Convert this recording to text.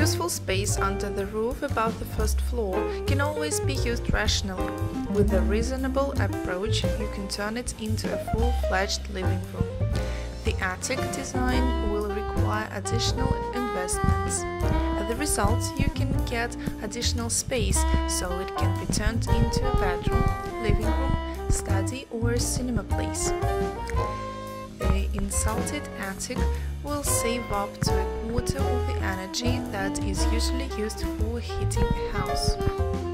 Useful space under the roof above the first floor can always be used rationally. With a reasonable approach, you can turn it into a full-fledged living room. The attic design will require additional investments. As a result, you can get additional space, so it can be turned into a bedroom, living room, study or cinema place. The insulated attic will save up to a quarter of the energy that is usually used for heating a house.